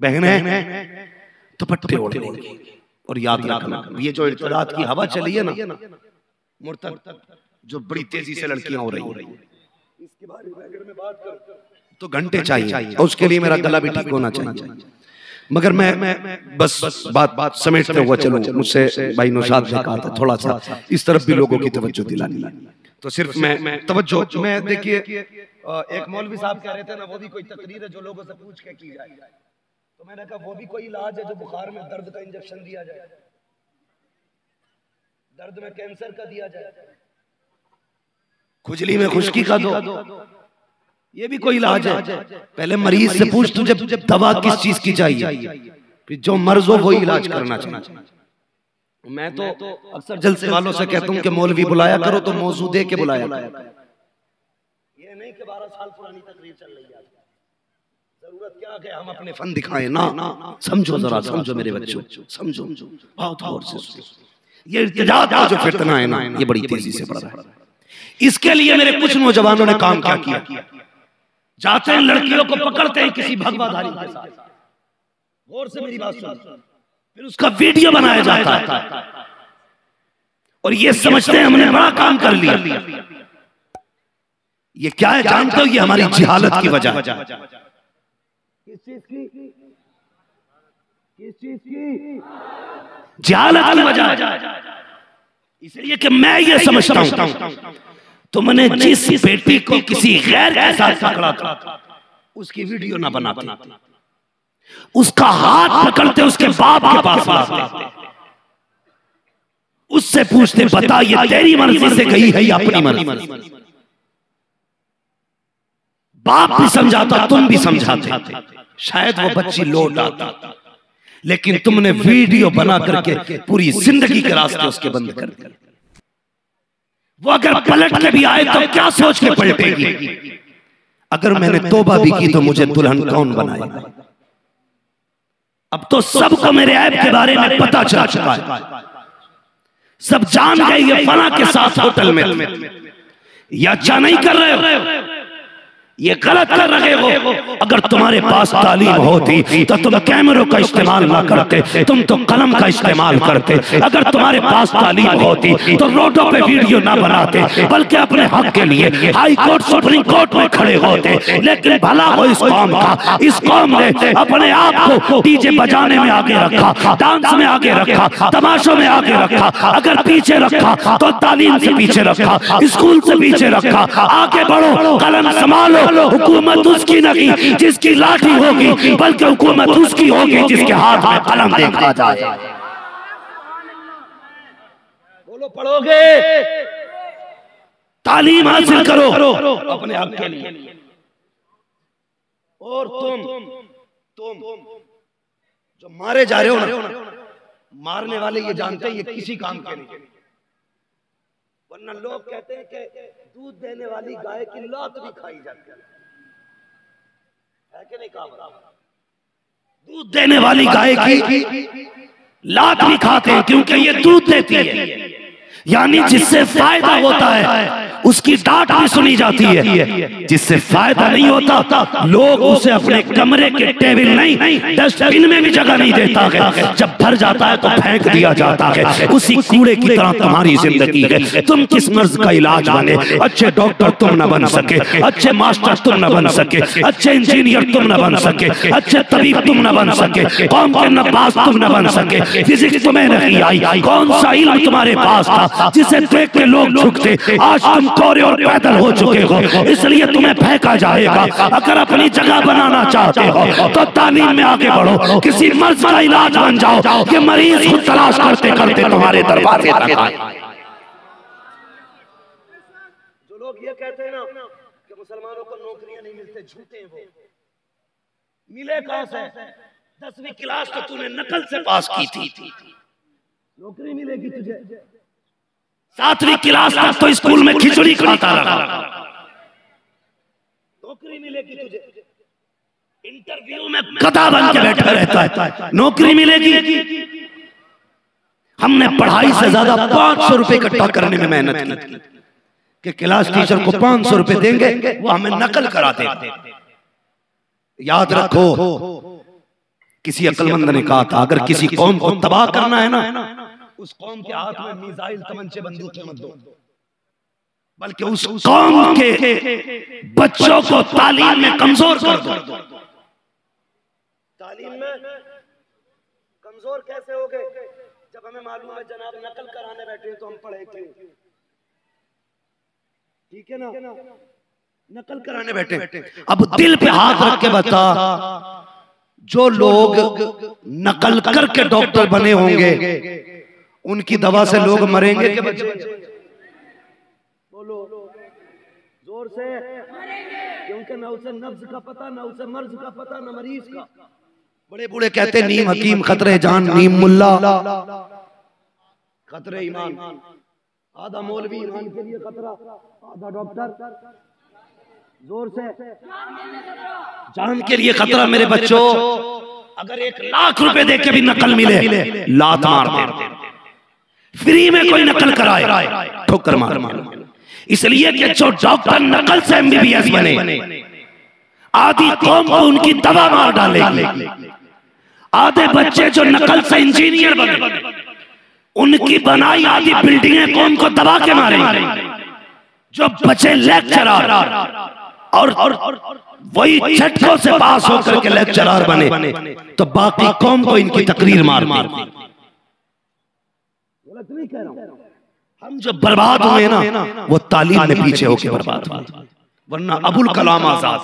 बहने दुपट्टे ओढ़ेंगे। और याद रखना ये जो इर्तिदाद की हवा चली है ना मुर्तद, जो बड़ी तेजी से लड़कियां हो रही है, इसके बारे में बात कर तो घंटे चाहिए, और उसके लिए मेरा गला भी ठीक होना चाहिए। मगर मैं बस बात समेटते हुआ चलूं। मुझसे भाई नौशाद ने कहा था थोड़ा सा इस तरफ भी लोगों की तवज्जो दिलानी, तो सिर्फ मैं तवज्जो मैं देखिए एक मौलवी साहब कह रहे थे ना, वो भी कोई तकरीर है जो लोगों से पूछ के की जाए, तो मैंने कहा वो भी कोई इलाज है जो बुखार में दर्द का इंजेक्शन दिया जाए, दर्द में कैंसर का दिया जाए, खुजली में खुशकी का दो, ये भी कोई इलाज है। पहले मरीज से पूछ तुझे दवा किस चीज की चाहिए, फिर जो मर्ज हो वही इलाज करना चाहिए। मैं तो अक्सर जलसे वालों से कहता हूँ कि मौलवी बुलाया करो तो मौजू दे के बुलाया करो, ये नहीं कि 12 साल पुरानी तकरीर चल रही है। जरूरत क्या है हम अपने फन दिखाएं ना। समझो जरा, समझो मेरे बच्चों, समझो बहुत गौर से। ये इर्तिदाद का जो फितना है ना, ये बड़ी तेजी से बढ़ रहा है। इसके लिए मेरे कुछ नौजवानों ने काम क्या किया, जाते हैं लड़कियों को पकड़ते हैं किसी भगवाधारी के साथ, गौर से मेरी बात सुनो, फिर उसका वीडियो बनाया जाता है और ये समझते हैं हमने बड़ा काम कर लिया। ये क्या है जानते हो, ये हमारी जिहालत की वजह। किस चीज की जिहालत की वजह, इसलिए कि मैं ये समझता हूं तुमने जिस बेटी को किसी गैर के साथ पकड़ा था उसकी वीडियो ना बनाते, उसका हाथ पकड़ते उसके बाप के पास लाते, उससे पूछते बता ये तेरी मर्जी से गई है या अपनी मर्जी। बाप भी समझाता, तुम भी समझाते, शायद वो बच्ची लौट आती, लेकिन तुमने वीडियो बना करके पूरी जिंदगी के रास्ते उसके बंद कर दिए। वो अगर पलट के भी आए तो क्या सोच के पलटेगी, अगर मैंने तौबा भी की तो मुझे दुल्हन कौन बनाएगा। अब तो सबको मेरे ऐब के बारे में पता चल चुका है, सब जान गए ये फना के साथ होटल में, ये अच्छा नहीं कर रहे हो, ये गलत कर रहे हो। अगर तुम्हारे पास तालीम होती तो तुम कैमरों का इस्तेमाल ना करते, तुम तो कलम का इस्तेमाल करते। अगर तुम्हारे पास तालीम होती तो रोडों पे वीडियो ना बनाते, बल्कि अपने हक के लिए हाई कोर्ट सुप्रीम कोर्ट में खड़े होते। लेकिन भला हो इस कौम का, इस कौम ने अपने आप को डीजे बजाने में आगे रखा, डांस में आगे रखा, तमाशों में आगे रखा। अगर पीछे रखा तो तालीम से पीछे रखा, स्कूल से पीछे रखा। आगे बढ़ो, कलम संभालो, हुकूमत उसकी नहीं जिसकी लाठी होगी, बल्कि हुकूमत उसकी होगी जिसके हाथ में कलम देखा जाए। बोलो पढ़ोगे, तालीम हासिल करो अपने आप के लिए। और तुम जो मारे जा रहे हो ना, मारने वाले ये जानते हैं ये किसी काम के नहीं, वरना लोग कहते हैं कि दूध देने वाली गाय की लात भी खाई जाती है कि नहीं, दूध देने वाली गाय की लात भी खाते हैं क्योंकि ये दूध देती है, यानी जिससे फायदा होता है उसकी डांट भी सुनी जाती है, जिससे फायदा नहीं होता लोग उसे अपने कमरे के टेबल नहीं, डस्टबिन में भी जगह नहीं देता है, जब भर जाता है तो फेंक दिया जाता है। उसी कूड़े की तरह तुम्हारी जिंदगी है। तुम किस मर्ज का इलाज बने, अच्छे डॉक्टर तुम न बन सके, अच्छे मास्टर तुम न बन सके, अच्छे इंजीनियर तुम न बन सके, अच्छे तबीब तुम न बन सके, कौम के नब्बास तुम न बन सके, फिजिक्स तुम्हें नहीं आई, कौन सा इल्म तुम्हारे पास था जिसे देख के लोग झुकते। आज तुम कोरे और पैदल हो चुके हो, इसलिए तुम्हें फेंका जाएगा। अगर अपनी जगह बनाना चाहते हो तो तालीम में आगे बढ़ो, किसी मर्ज का इलाज बन जाओ। ये मरीज खुद तलाश करते करते तुम्हारे दरबार में आते हैं। जो लोग ये कहते हैं ना कि मुसलमानों को नौकरियां नहीं मिलते, झूठे हैं वो। मिले कहां से? 10वीं क्लास तो तूने नकल से पास की थी, नौकरी मिलेगी तुझे। 7वीं क्लास तक तो स्कूल में खिचड़ी खाता रहा, नौकरी मिलेगी तुझे। इंटरव्यू में गधा बन के बैठा रहता है, नौकरी मिलेगी। हमने पढ़ाई से ज्यादा 500 रुपए इकट्ठा करने में मेहनत की कि क्लास टीचर को 500 रुपए देंगे, वो हमें नकल कराते। याद रखो किसी अक्लमंद ने कहा था अगर किसी कौम को तबाह करना है ना, उस कौम के हाथ में मिसाइल तमंचे बंदूकें मत दो, बल्कि उस कौम के बच्चों को तालीम में कमजोर कर दो। तालीम में कमजोर कैसे हो गए? जब हमें मालूम है जनाब नकल कराने बैठे तो हम पढ़े क्यों? ठीक है ना, नकल कराने बैठे। अब दिल पे हाथ रख के बता, जो लोग नकल करके डॉक्टर बने होंगे उनकी दवा से लोग मरेंगे कि बचे? बोलो जोर से। क्योंकि ना उसे नब्ज का पता, ना उसे मर्ज का पता, ना मरीज का। बड़े बूढ़े कहते नीम हकीम खतरे जान, नीम मुल्ला खतरे ईमान। आधा मौलवी ईमान के लिए खतरा, आधा डॉक्टर। जोर से, जान के लिए खतरा। मेरे बच्चों, अगर 1 लाख रुपए दे के भी नकल मिले, लात मार दे। फ्री में कोई नकल कराए, ठोकर मार। इसलिए कि जो डॉक्टर नकल से MBBS बने, आधी कौम को उनकी दवा मार डाले। आधे बच्चे जो नकल से इंजीनियर बने, उनकी बनाई आधी बिल्डिंगें कौम को दबा के मारे। जो बच्चे लेक्चरार और वही छठों से पास होकर के लेक्चरार बने, तो बाकी कौम को इनकी तकरीर मार। गलत नहीं कह रहा हूं। हम जो बर्बाद हुए ना, वो तालीम में पीछे होके बर्बाद हुए। वरना अबुल कलाम आजाद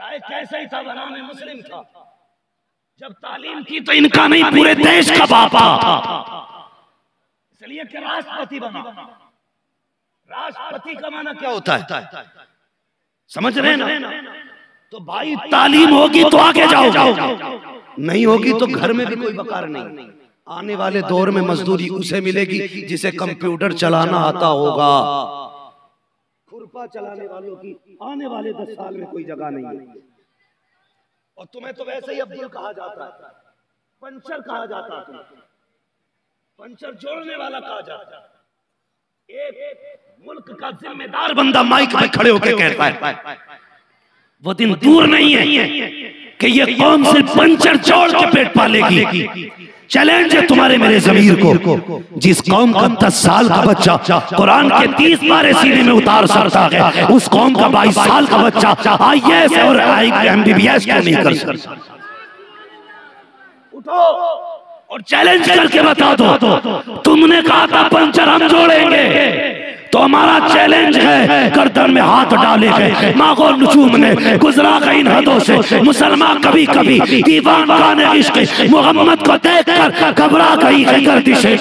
चाहे कैसे ही था, वरना में मुस्लिम था। जब तालीम की तो इनका नहीं, पूरे देश का बाप था। इसलिए कि राष्ट्रपति बना। राष्ट्रपति का माना क्या होता है, समझ रहे ना? तो भाई तालीम होगी तो आगे जाओ, नहीं होगी तो घर में भी कोई वकार नहीं। आने वाले दौर में मजदूरी उसे मिलेगी जिसे कंप्यूटर चलाना आता होगा। खुरपा चलाने वालों की आने वाले 10 साल में कोई जगह नहीं है। और तुम्हें तो वैसे ही अब्दुल कहा जाता है, पंचर कहा जाता है, पंचर जोड़ने वाला कहा जाता है। एक मुल्क का जिम्मेदार बंदा माइक पे खड़े होकर कहता है, वो दिन दूर नहीं है कि ये कौम से पंचर जोड़ के पेट पालेगी। चैलेंज है तुम्हारे मेरे ज़मीर को। जिस कौम का 10 साल का बच्चा कुरान के 30 बार सीने में उतार सकता है, उस कौम का 22 साल का बच्चा IAS और MBBS को नहीं कर सकता। उठो और चैलेंज करके बता दो। तुमने कहा था पंचर हम जोड़ेंगे, तो हमारा चैलेंज है गर्दन में हाथ डाले हैं मागो नजूम ने, गुजरा इन हदों से मुसलमान कभी कभी दीवान खाने इश्क़ मोहम्मद को देखकर घबरा गई है गर्दिशे।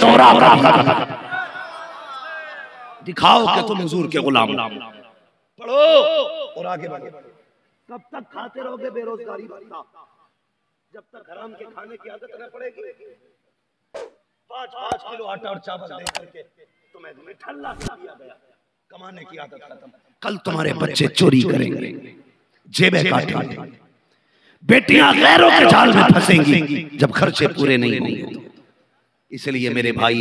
दिखाओ कि तुम हुजूर के गुलाम। पढ़ो और आगे बढ़ो। कब तक खाते रहोगे बेरोजगारी भत्ता? जब तक हराम के खाने की आदत न पड़ेगी। 5-5 किलो आटा और चावल दे करके तुम्हें ठल्ला कर दिया गया। कमाने की आदत खत्म। कल तुम्हारे बच्चे चोरी करेंगे, जेबें काटेंगे, बेटियां गैरों के जाल में फंसेंगी जब खर्चे पूरे नहीं होंगे। इसलिए मेरे भाई,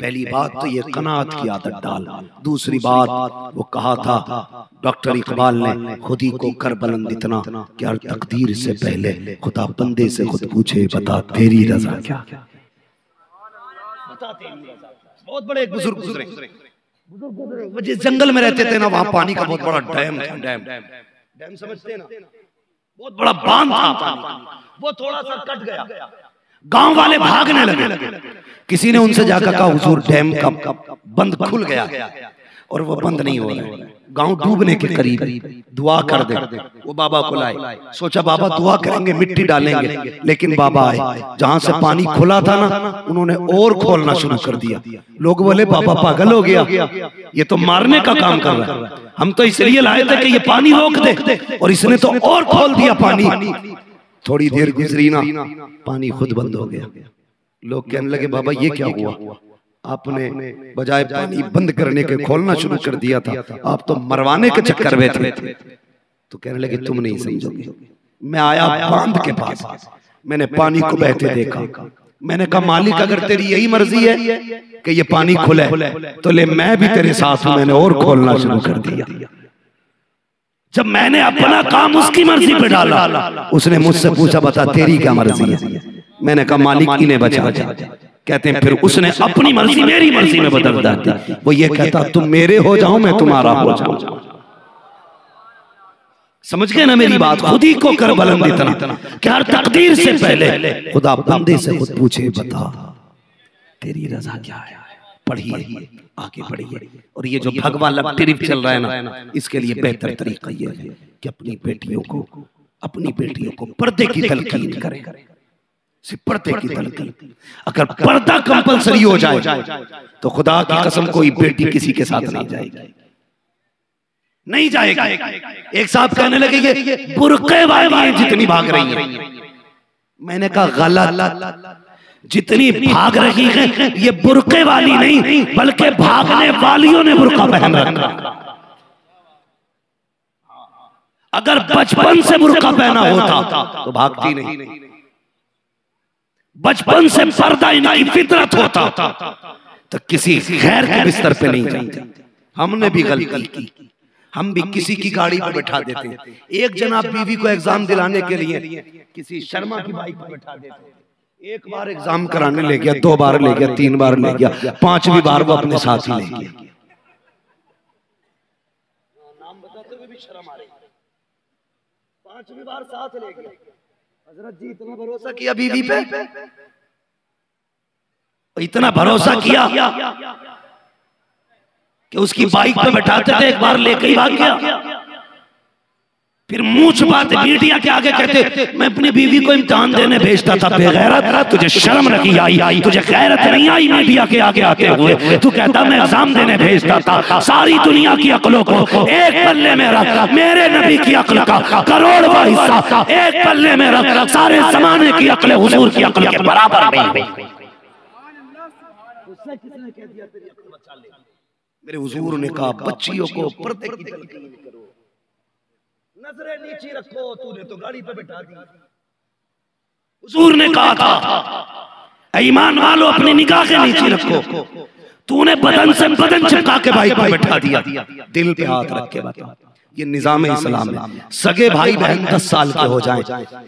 पहली बात तो ये कनात की आदत डाल। दूसरी बात, वो कहा था डॉक्टर इकबाल ने, खुद ही को कर बुलंद इतना कि हर तकदीर से पहले खुदा बंदे से खुद पूछे, बता तेरी रजा क्या? बहुत बड़े बुजुर्ग गुजरे, जिस जंगल में रहते थे ना, वहाँ पानी का बहुत बड़ा डैम समझते ना, बहुत बड़ा बांध था। वो थोड़ा सा कट गया, गांव वाले भागने लगे। किसी ने उनसे जाकर कहा हुजूर डैम का बंद खुल गया और वो बंद नहीं हो रहा है, गांव डूबने के करीब, दुआ कर दे। वो बाबा को लाए, सोचा बाबा दुआ करेंगे, मिट्टी डालेंगे, लेकिन बाबा आए, जहां से पानी खुला था ना, उन्होंने और खोलना शुरू कर दिया। लोग बोले बाबा पागल हो गया, ये तो मारने का काम कर रहा है, हम तो इसलिए लाए थे कि ये पानी रोक दे, और इसने तो और खोल दिया पानी। थोड़ी देर गुजरी ना, पानी खुद बंद हो गया। लोग कहने लगे बाबा ये क्या हुआ, आपने बजाय पानी बंद करने के खोलना शुरू कर दिया था, आप तो मरवाने के चक्कर में थे। तो कहने लगे तुम नहीं समझोगे, मैं आया बांध के पास, मैंने पानी को बहते देखा, मैंने कहा मालिक अगर तेरी यही मर्जी है कि ये पानी खुले, तो ले मैं भी तेरे साथ हूं, मैंने और खोलना शुरू कर दिया। जब मैंने अपना काम उसकी मर्जी पे डाला, उसने मुझसे पूछा बता तेरी क्या मर्जी है, मैंने कहा मालिक इन्हें बचा। कहते हैं फिर उसने अपनी मर्जी मेरी मर्जी में बदल दी। वो ये कहता तुम मेरे हो जाओ मैं तुम्हारा हो जाऊं। समझ गए ना मेरी बात। खुद ही को कर बुलंद इतना कि हर तकदीर से पहले खुदा बंदे से खुद पूछे बता तेरी रजा क्या है। पढ़िए आगे बढ़िए। और ये जो भगवा लप ट्रिप चल रहा है ना, इसके लिए बेहतर तरीका ये है कि अपनी बेटियों को पर्दे की तलकीन करें। पर्दे की तलकीन अगर पर्दा कंपलसरी हो जाए तो खुदा की कसम कोई बेटी किसी के साथ नहीं जाएगी, नहीं जाएगा। एक साहब कहने लगे ये बुरके वाली जितनी भाग रही है। मैंने कहा गलत, जितनी भाग रही है ये बुरके वाली नहीं बल्कि भागने वालियों ने बुरका पहन रखा। अगर बचपन से बुरका पहना होता तो भागती नहीं। बचपन से पर्दा इनकी फितरत होता तो किसी गैर के बिस्तर पे नहीं जाती। हमने भी गलती की, हम भी किसी की गाड़ी पर बैठा देते हैं। एक जनाब बीवी को एग्जाम दिलाने के लिए किसी शर्मा की बाइक पर बैठा देते हैं। एक बार एग्जाम कराने ले गया, दो बार ले गया, तीन बार ले गया, पांचवी बार वो अपने साथ ही ले गया। नाम बताते हुए भी शर्म आ रही। पांचवी बार साथ ले गया। हजरत जी इतना भरोसा किया बीवी पे, इतना भरोसा किया कि उसकी बाइक पे बैठाते थे। एक बार लेके ही भाग गया। फिर मूछ बात मीडिया के आगे कहते मैं अपनी बीवी को इम्तिहान देने भेजता था। बेगैरत, तुझे शर्म नहीं आई, तुझे गैरत नहीं आई मीडिया के आगे आते हुए। तू कहता मैं एग्जाम देने भेजता था। सारी दुनिया की अकलों को एक पल्ले में रख, मेरे नबी की अकल का करोड़वा हिस्सा एक पल्ले में रख। सारे जमाने की अकल हुजूर की अकल के बराबर नहीं। किसने कह दिया तेरी अकल बचा ले? मेरे हुजूर ने कहा बच्चियों को पर्दे की तलकीन करो, नजरें नीची रखो। तूने तो गाड़ी पे बैठा दी। हुजूर ने कहा था ईमान वालों अपनी निगाहें नीची रखो, तूने बदन से बदन चिपका के भाई पे बैठा दिया। दिल पे हाथ रख के बता ये निजाम इस्लाम है। सगे भाई बहन 10 साल के हो जाए,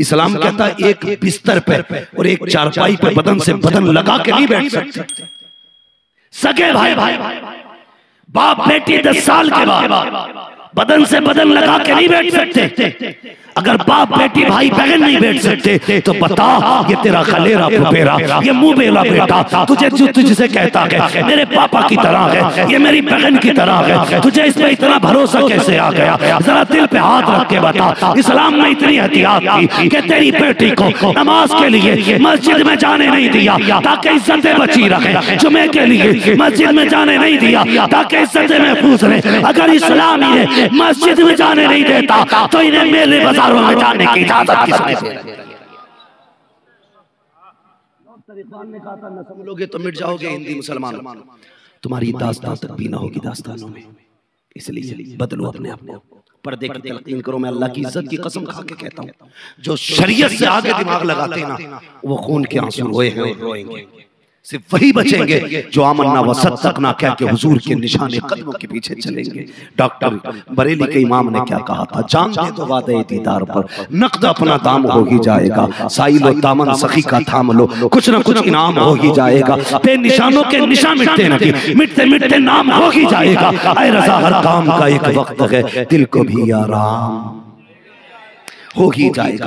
इस्लाम कहता है एक बिस्तर पे और एक चारपाई पे बदन से बदन लगा के नहीं बैठ सकते। सगे भाई बाप बेटी 10 साल के बाद बदन से बदन लगा के नहीं बैठ सकते। अगर बाप बेटी भाई बहन नहीं बैठ सकते तो बता ये तेरा खलेरा फुफेरा, ये मुंह बेला बेटा तुझे जो तुझसे कहता है मेरे पापा की तरह है, ये मेरी बहन की तरह है, तुझे इसमें इतना भरोसा कैसे आ गया? जरा दिल पे हाथ रख के बता इस्लाम में इतनी एहतियात की कि तेरी बेटी को नमाज के लिए मस्जिद में जाने नहीं दिया ताकि इज्जतें बची रहे। जुमे के लिए मस्जिद में जाने नहीं दिया ताकि इज्जतें महफूज रहे। अगर इस्लाम ये मस्जिद में जाने नहीं देता तो इन्हें मेले बाजारों में जाने की इजाजत किसने दे रही है? ने कहा था न समझोगे तो मिट जाओगे। हिंदी मुसलमान तुम्हारी दास्तान तक भी ना होगी दास्तानों में। इसलिए बदलो अपने आप को, पर्दे की तलकीन करो। मैं अल्लाह की इज्जत की कसम खा के कहता हूँ जो शरीयत से आगे दिमाग लगाते हैं ना वो खून के आंसू रोए हैं और रोएंगे। सिर्फ वही बचेंगे जो आमन्ना वसत तक ना कह के हुजूर के निशाने कदमों के पीछे चलेंगे। डॉक्टर बरेली के इमाम ने क्या कहा था? जान दे तो वादे दीदार पर नकद अपना दाम हो ही जाएगा, साइलो दामन सखी का थाम लो कुछ ना कुछ इनाम हो ही जाएगा। ते निशानों के निशान मिटते नहीं मिटते मिटते नाम हो ही जाएगा। अरे रजा हर काम का एक वक्त है, दिल को भी आराम हो ही जाएगा।